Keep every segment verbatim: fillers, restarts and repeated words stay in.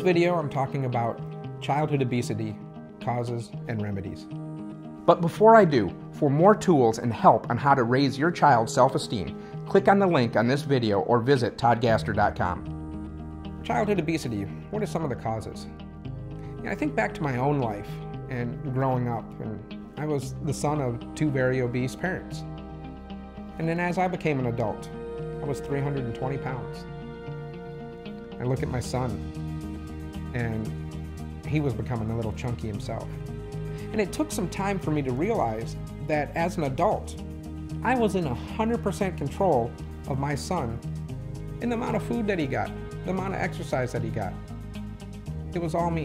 this video, I'm talking about childhood obesity, causes and remedies. But before I do, for more tools and help on how to raise your child's self-esteem, click on the link on this video or visit Todd Gaster dot com. Childhood obesity, what are some of the causes? You know, I think back to my own life and growing up, and I was the son of two very obese parents. And then as I became an adult, I was three hundred twenty pounds. I look at my son, and he was becoming a little chunky himself. And it took some time for me to realize that as an adult, I was in one hundred percent control of my son and the amount of food that he got, the amount of exercise that he got. It was all me.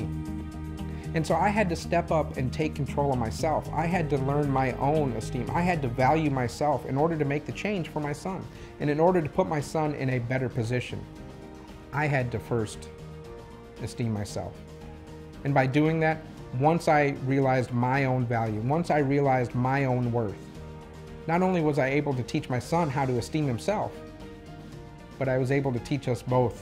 And so I had to step up and take control of myself. I had to learn my own esteem. I had to value myself in order to make the change for my son. And in order to put my son in a better position, I had to first esteem myself. And by doing that, once I realized my own value, once I realized my own worth, not only was I able to teach my son how to esteem himself, but I was able to teach us both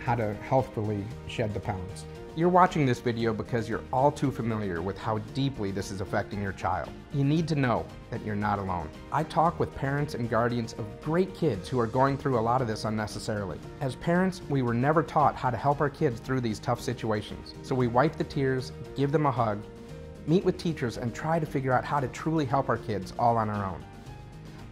how to healthfully shed the pounds. You're watching this video because you're all too familiar with how deeply this is affecting your child. You need to know that you're not alone. I talk with parents and guardians of great kids who are going through a lot of this unnecessarily. As parents, we were never taught how to help our kids through these tough situations. So we wipe the tears, give them a hug, meet with teachers, and try to figure out how to truly help our kids all on our own.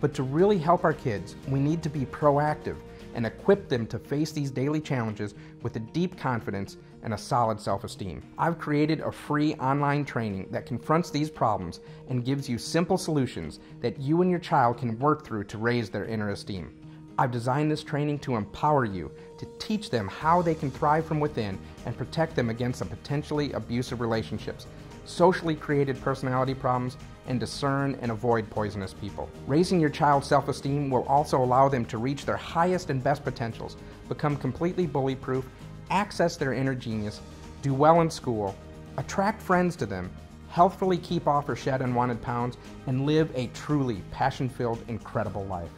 But to really help our kids, we need to be proactive and equip them to face these daily challenges with a deep confidence and a solid self-esteem. I've created a free online training that confronts these problems and gives you simple solutions that you and your child can work through to raise their inner esteem. I've designed this training to empower you, to teach them how they can thrive from within and protect them against some potentially abusive relationships, socially created personality problems, and discern and avoid poisonous people. Raising your child's self-esteem will also allow them to reach their highest and best potentials, become completely bully-proof, access their inner genius, do well in school, attract friends to them, healthfully keep off or shed unwanted pounds, and live a truly passion-filled, incredible life.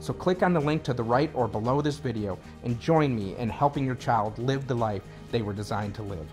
So click on the link to the right or below this video and join me in helping your child live the life they were designed to live.